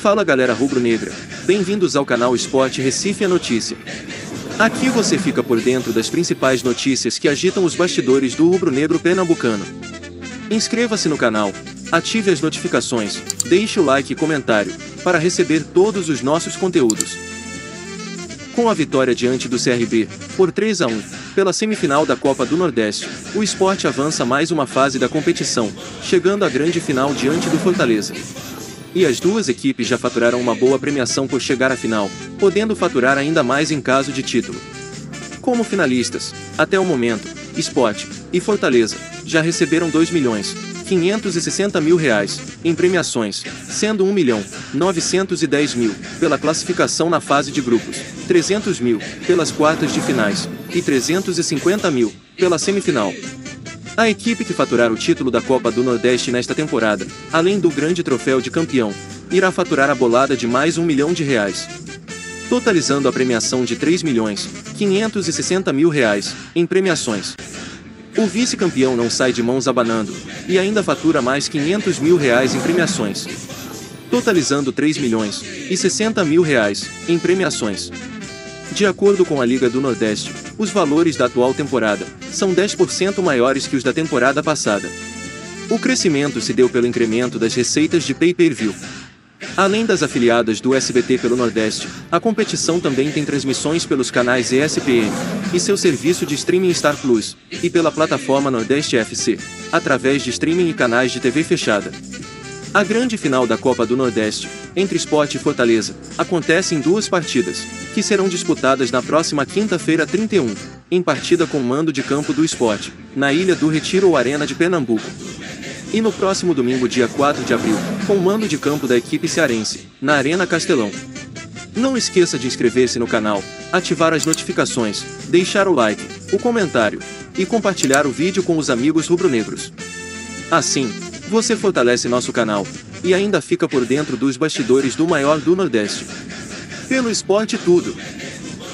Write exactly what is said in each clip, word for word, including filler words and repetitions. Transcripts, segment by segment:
Fala galera rubro-negra, bem-vindos ao canal Esporte Recife a Notícia. Aqui você fica por dentro das principais notícias que agitam os bastidores do rubro-negro pernambucano. Inscreva-se no canal, ative as notificações, deixe o like e comentário, para receber todos os nossos conteúdos. Com a vitória diante do C R B, por três a um, pela semifinal da Copa do Nordeste, o Sport avança mais uma fase da competição, chegando à grande final diante do Fortaleza. E as duas equipes já faturaram uma boa premiação por chegar à final, podendo faturar ainda mais em caso de título. Como finalistas, até o momento, Sport e Fortaleza já receberam dois milhões quinhentos e sessenta mil reais em premiações, sendo um milhão novecentos e dez mil pela classificação na fase de grupos, trezentos mil pelas quartas de finais e trezentos e cinquenta mil pela semifinal. A equipe que faturar o título da Copa do Nordeste nesta temporada, além do grande troféu de campeão, irá faturar a bolada de mais um milhão de reais, totalizando a premiação de três milhões quinhentos e sessenta mil reais em premiações. O vice-campeão não sai de mãos abanando, e ainda fatura mais quinhentos mil reais em premiações, totalizando três milhões e sessenta mil reais em premiações. De acordo com a Liga do Nordeste, os valores da atual temporada são dez por cento maiores que os da temporada passada. O crescimento se deu pelo incremento das receitas de pay-per-view. Além das afiliadas do S B T pelo Nordeste, a competição também tem transmissões pelos canais E S P N e seu serviço de streaming Star Plus, e pela plataforma Nordeste F C, através de streaming e canais de T V fechada. A grande final da Copa do Nordeste, entre Sport e Fortaleza, acontece em duas partidas, que serão disputadas na próxima quinta-feira trinta e um, em partida com o mando de campo do Sport, na Ilha do Retiro ou Arena de Pernambuco. E no próximo domingo, dia quatro de abril, com o mando de campo da equipe cearense, na Arena Castelão. Não esqueça de inscrever-se no canal, ativar as notificações, deixar o like, o comentário, e compartilhar o vídeo com os amigos rubro-negros. Assim, você fortalece nosso canal, e ainda fica por dentro dos bastidores do maior do Nordeste. Pelo esporte tudo.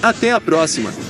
Até a próxima!